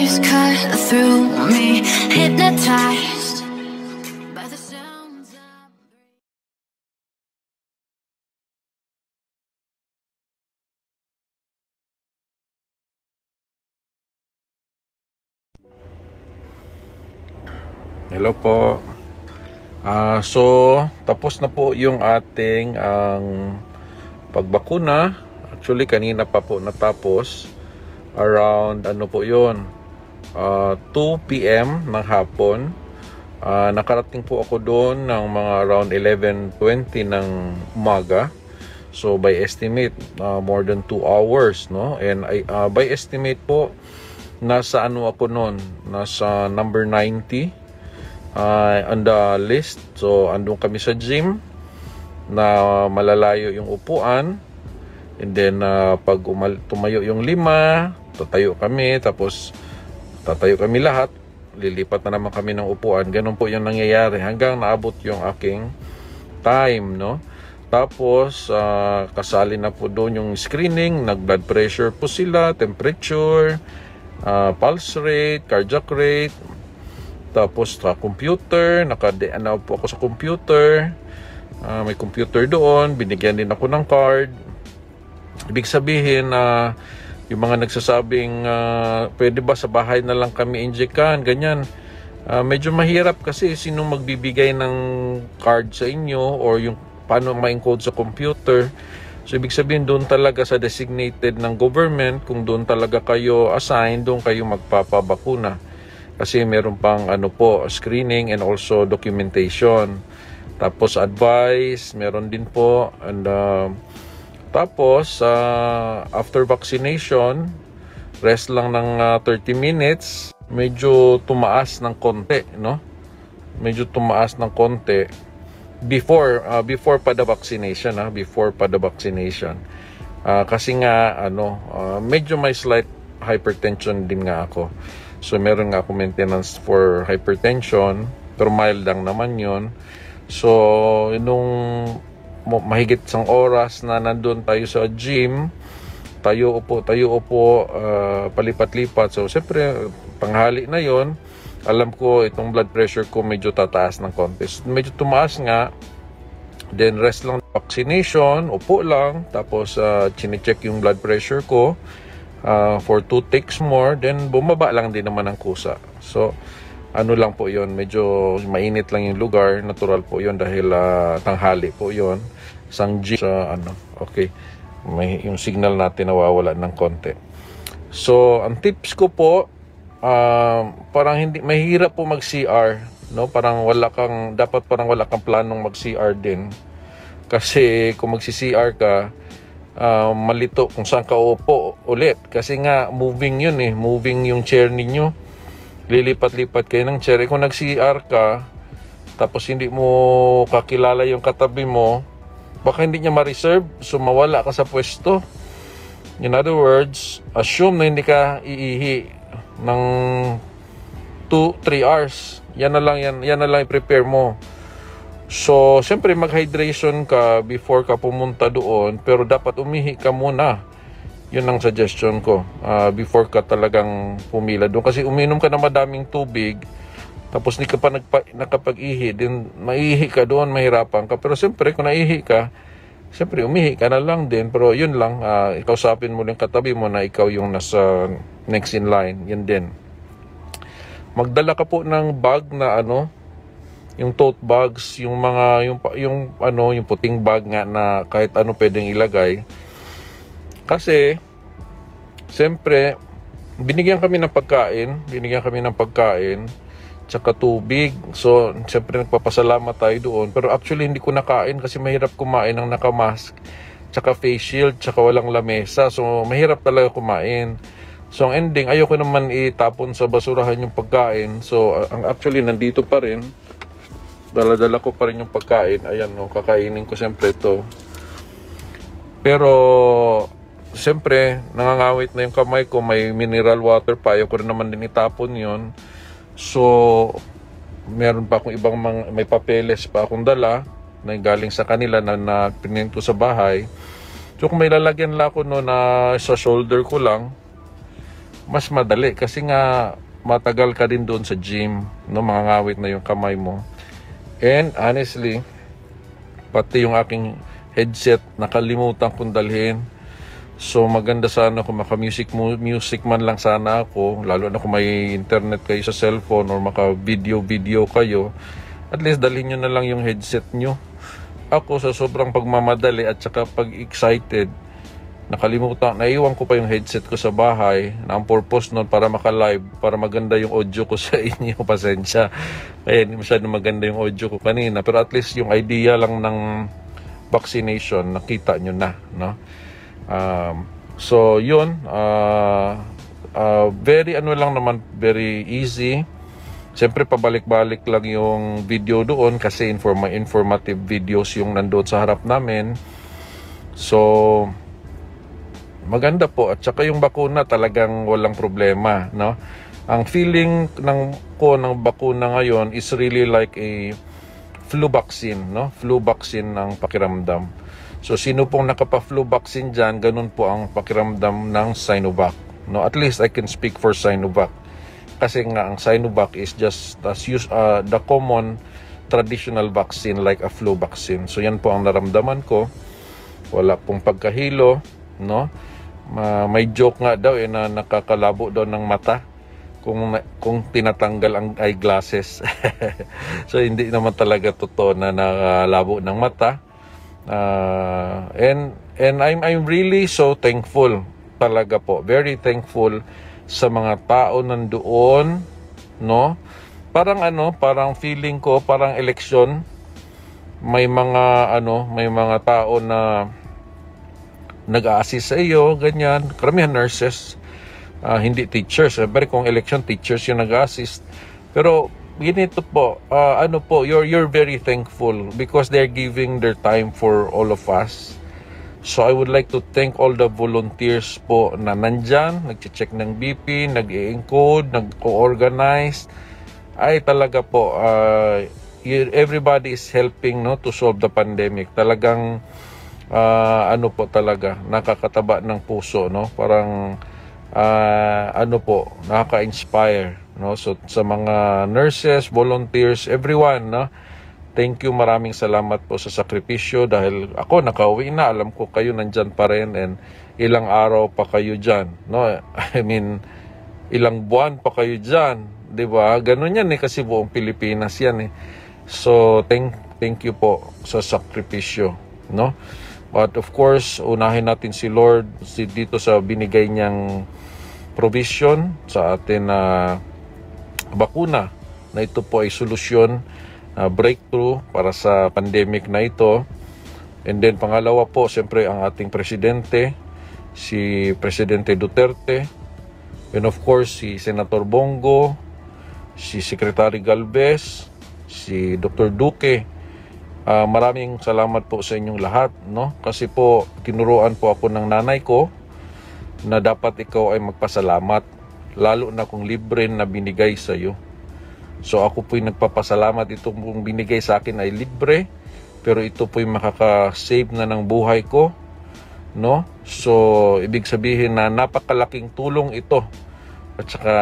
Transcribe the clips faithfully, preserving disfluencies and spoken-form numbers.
waves cut through me, hypnotized. Hello po. Uh, so, tapos na po yung ating ang um, pagbakuna. Actually, kanina pa po natapos. Around, ano po yun? Uh, two p m ng hapon. Uh, nakarating po ako doon ng mga around eleven twenty ng umaga. So, by estimate, uh, more than two hours, no? And uh, by estimate po, nasa ano ako noon? Nasa number ninety. Uh, on the list. So andun kami sa gym na malalayo yung upuan, and then uh, pag tumayo yung lima, tatayo kami, tapos tatayo kami lahat, lilipat na naman kami ng upuan. Ganun po yung nangyayari hanggang naabot yung aking time, no? Tapos uh, kasali na po doon yung screening, nag blood pressure po sila, temperature, uh, pulse rate, cardiac rate. Tapos sa computer, naka-deanaw po ako sa computer. Uh, may computer doon, binigyan din ako ng card. Ibig sabihin na uh, yung mga nagsasabing uh, pwede ba sa bahay na lang kami injectan, ganyan. Uh, medyo mahirap kasi sino magbibigay ng card sa inyo or yung paano ma-encode sa computer. So ibig sabihin doon talaga sa designated ng government, kung doon talaga kayo assigned, doon kayo magpapabakuna. Kasi meron pang ano po, screening and also documentation. Tapos advice, meron din po. And, uh, tapos, uh, after vaccination, rest lang ng uh, thirty minutes. Medyo tumaas ng konti, no? Medyo tumaas ng konti. Before, uh, before pa the vaccination, ha? Before pa the vaccination. Uh, kasi nga, ano, uh, medyo may slight hypertension din nga ako. So, meron nga ako maintenance for hypertension. Pero mild lang naman yun. So, nung mahigit isang oras na nandun tayo sa gym, tayo upo, tayo upo, uh, palipat-lipat. So, siyempre, panghali na yon. Alam ko, itong blood pressure ko medyo tataas ng konti. Medyo tumaas nga. Then, rest lang. Vaccination, upo lang. Tapos, uh, chinecheck yung blood pressure ko. Uh, for two takes more, then bumaba lang din naman ang kusa. So ano lang po yun, medyo mainit lang yung lugar, natural po yun dahil uh, tanghali po yun. Isang G sa ano, okay, may, yung signal natin nawawala ng konti. So ang tips ko po, uh, parang hindi, mahirap po mag C R, no? Parang wala kang, dapat parang wala kang planong mag C R din. Kasi kung mag C R ka, Uh, malito kung saan ka uupo ulit, kasi nga moving yun eh, moving yung chair ninyo, lilipat-lipat kayo ng chair. Kung nag-C R ka tapos hindi mo kakilala yung katabi mo, baka hindi niya ma-reserve, so mawala ka sa pwesto. In other words, assume na hindi ka iihi ng two to three hours. Yan na lang, yan, yan na lang i-prepare mo. So, siyempre mag-hydration ka before ka pumunta doon, pero dapat umihi ka muna. Yun ang suggestion ko, uh, before ka talagang pumila doon. Kasi uminom ka na madaming tubig, tapos hindi ka pa nakapag-ihi, din maihi ka doon, mahirapan ka. Pero siyempre, kung naihi ka, siyempre umihi ka na lang din. Pero yun lang, uh, ikausapin mo yung katabi mo na ikaw yung nasa next in line. Yun din. Magdala ka po ng bag na ano, yung tote bags, yung mga yung yung ano, yung puting bag nga na kahit ano pwedeng ilagay. Kasi siyempre binigyan kami ng pagkain, binigyan kami ng pagkain, tsaka tubig. So siyempre nagpapasalamat tayo doon, pero actually hindi ko nakain kasi mahirap kumain ng naka-mask, tsaka face shield, tsaka walang lamesa. So mahirap talaga kumain. So ang ending, ayoko naman itapon sa basurahan yung pagkain. So ang actually nandito pa rin. Dala-dala ko pa rin yung pagkain. Ayan, no, kakainin ko siyempre ito. Pero, siyempre, nangangawit na yung kamay ko. May mineral water pa. Ayaw ko rin naman din itapon yun. So, meron pa akong ibang mga, may papeles pa akong dala na galing sa kanila na, na pinin ko sa bahay. So, kung may lalagyan lang ako no, na sa shoulder ko lang, mas madali kasi nga matagal ka din doon sa gym, no, mangangawit na yung kamay mo. And honestly, pati yung aking headset nakalimutan kong dalhin. So maganda sana kung maka music music man lang sana ako, lalo na kung may internet kayo sa cellphone or maka video video kayo, at least dalhin niyo na lang yung headset niyo. Ako sa sobrang pagmamadali at saka pag-excited, nakalimutan, naiwan ko pa yung headset ko sa bahay na ang purpose nun para maka-live, para maganda yung audio ko sa inyo. Pasensya, kaya hindi masyado maganda yung audio ko kanina, pero at least yung idea lang ng vaccination nakita nyo na, no? Um, so yun, uh, uh, very ano lang naman, very easy. Siyempre pabalik-balik lang yung video doon kasi inform informative videos yung nandoon sa harap namin. So maganda po, at saka yung bakuna talagang walang problema, no? Ang feeling ng ko ng bakuna ngayon is really like a flu vaccine, no? Flu vaccine ang pakiramdam. So sino pong nakapa-flu vaccine diyan, ganun po ang pakiramdam ng Sinovac, no? At least I can speak for Sinovac. Kasi nga ang Sinovac is just as use uh, the common traditional vaccine like a flu vaccine. So yan po ang naramdaman ko. Wala pong pagkahilo, no? Uh, may joke nga daw eh na nakakalabo daw ng mata kung kung tinatanggal ang eyeglasses. So hindi naman talaga totoo na nakalabo ng mata. Uh, and and I'm I'm really so thankful talaga po. Very thankful sa mga tao nandoon, no? Parang ano, parang feeling ko parang eleksyon, may mga ano, may mga tao na nag-a-assist sa iyo, ganyan. Karamihan nurses, uh, hindi teachers. Pero kung election, teachers yung nag-a-assist. Pero ganito po, uh, ano po, you're, you're very thankful because they're giving their time for all of us. So I would like to thank all the volunteers po na nandyan, nag-check ng B P, nag-e-encode, nag-organize. Ay talaga po, uh, everybody is helping, no, to solve the pandemic. Talagang Uh, ano po talaga, nakakataba ng puso, no? Parang uh, ano po, nakaka-inspire, no? So sa mga nurses, volunteers, everyone, no? Thank you, maraming salamat po sa sakripisyo, dahil ako nakauwi na, alam ko kayo nandyan pa rin, and ilang araw pa kayo diyan, no? I mean, ilang buwan pa kayo diyan, 'di ba? Ganun yan eh, kasi buong Pilipinas yan eh. So thank thank you po sa sakripisyo, no? But of course, unahin natin si Lord si dito sa binigay niyang provision sa atin na uh, bakuna, na ito po ay solusyon, uh, breakthrough para sa pandemic na ito. And then pangalawa po, siyempre ang ating presidente, si Presidente Duterte. And of course, si Senator Bongo, si Secretary Galvez, si Doctor Duque. Uh, maraming salamat po sa inyong lahat, no? Kasi po tinuruan po ako ng nanay ko na dapat ikaw ay magpasalamat, lalo na kung libre na binigay sa iyo. So ako po ay nagpapasalamat, ito pong binigay sa akin ay libre, pero ito po ay makaka-save na ng buhay ko, no? So ibig sabihin na napakalaking tulong ito, at saka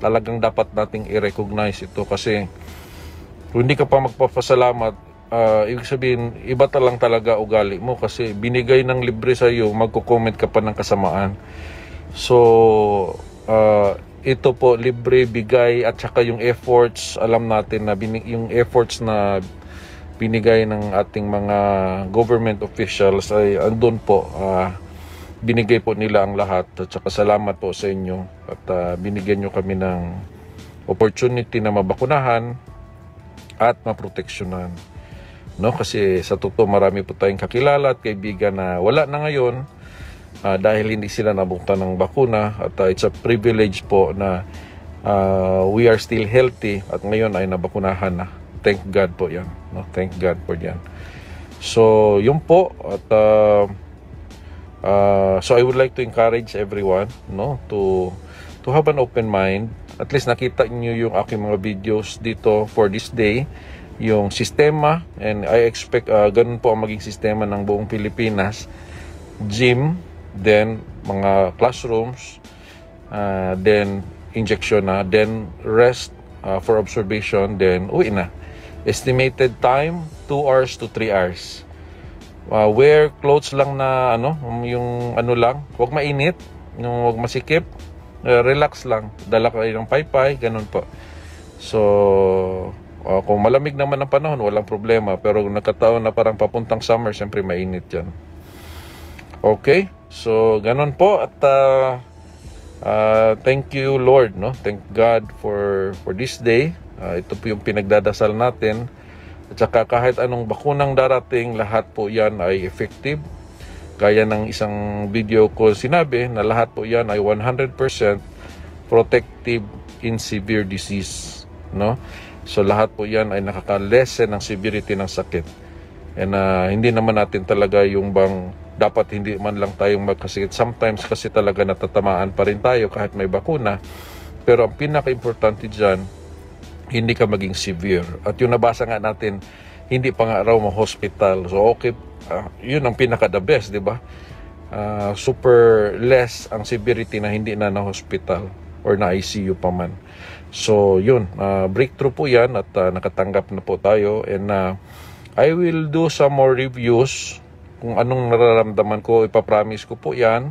talagang dapat nating i-recognize ito, kasi kung hindi ka pa magpapasalamat, Uh, ibig sabihin, iba talang talaga ugali mo, kasi binigay ng libre sa iyo, magko-comment ka pa ng kasamaan. So uh, ito po, libre, bigay, at saka yung efforts, alam natin na yung efforts na binigay ng ating mga government officials ay andun po, uh, binigay po nila ang lahat, at saka salamat po sa inyo, at uh, binigyan nyo kami ng opportunity na mabakunahan at maproteksyonan, no? Kasi sa totoo, marami po tayong kakilala at kaibigan na wala na ngayon, uh, dahil hindi sila nabuktan ng bakuna, at uh, it's a privilege po na uh, we are still healthy at ngayon ay nabakunahan na. Thank God po yan, no? Thank God po yan. So yun po, at uh, uh, so I would like to encourage everyone, no, to to have an open mind. At least nakita niyo yung aking mga videos dito for this day, yung sistema, and I expect uh, ganun po ang maging sistema ng buong Pilipinas. Gym, then mga classrooms, uh, then injection na, then rest uh, for observation, then uwi na. Estimated time, two hours to three hours. Uh, wear clothes lang na ano, yung ano lang, huwag mainit, yung huwag masikip, uh, relax lang, dala kayo ng paypay, ganun po. So, uh, kung malamig naman ang panahon, walang problema, pero nagkataon na parang papuntang summer, siyempre mainit yan. Okay, so ganun po at uh, uh, thank you Lord, no? Thank God for, for this day. Uh, ito po yung pinagdadasal natin. At saka kahit anong bakunang darating, lahat po yan ay effective. Kaya ng isang video ko sinabi na lahat po yan ay one hundred percent protective in severe disease, no? So lahat po yan ay nakaka-lessen ng severity ng sakit. And uh, hindi naman natin talaga yung bang dapat hindi man lang tayong magkasakit. Sometimes kasi talaga natatamaan pa rin tayo kahit may bakuna. Pero ang pinaka-importante dyan, hindi ka maging severe. At yung nabasa nga natin, hindi pa nga raw ma-hospital. So okay, uh, yun ang pinaka-the best, di ba? Uh, super less ang severity na hindi na na-hospital or na-I C U pa man. So yun, uh, breakthrough po yan at uh, nakatanggap na po tayo. And uh, I will do some more reviews. Kung anong nararamdaman ko, ipapromise ko po yan.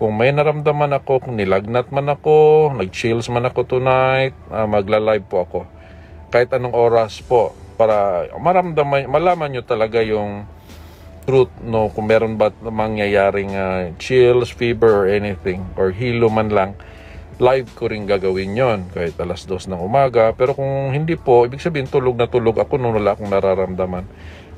Kung may naramdaman ako, kung nilagnat man ako, nag-chills man ako tonight, uh, magla-live po ako. Kahit anong oras po, para maramdaman, malaman nyo talaga yung truth, no? Kung meron ba mangyayaring uh, chills, fever, or anything, or hilo man lang, live ko rin gagawin yon kahit alas dos ng umaga. Pero kung hindi po, ibig sabihin tulog na tulog ako nung wala akong nararamdaman.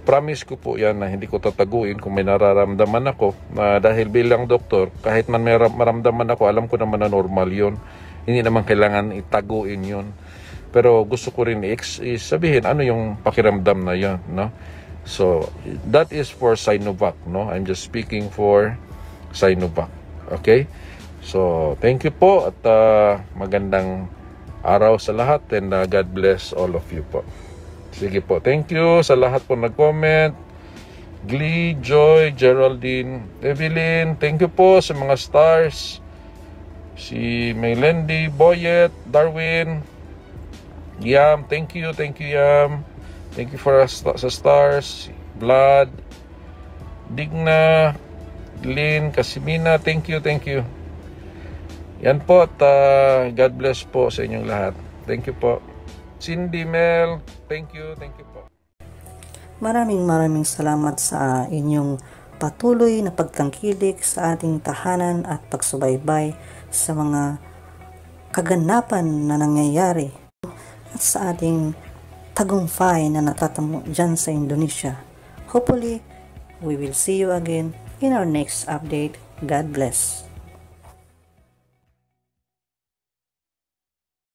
Promise ko po yan na hindi ko tataguin kung may nararamdaman ako. Uh, dahil bilang doktor, kahit man may maramdaman ako, alam ko naman na normal yun. Hindi naman kailangan itaguin yun. Pero gusto ko rin i-sabihin ano yung pakiramdam na yun, no? So, that is for Sinovac, no? I'm just speaking for Sinovac. Okay? So, thank you po at uh, magandang araw sa lahat and uh, God bless all of you po. Sige po, thank you sa lahat po nag-comment. Glee, Joy, Geraldine, Evelyn, thank you po sa mga stars. Si Maylendi, Boyet, Darwin, Yam, thank you, thank you Yam. Thank you for us, sa stars. Vlad, Digna, Lynn, Casimina, thank you, thank you. Yan po at uh, God bless po sa inyong lahat. Thank you po. Cindy Mel, thank you, thank you po. Maraming maraming salamat sa inyong patuloy na pagtangkilik sa ating tahanan at pagsubaybay sa mga kaganapan na nangyayari at sa ating tagumpay na natatamo dyan sa Indonesia. Hopefully, we will see you again in our next update. God bless.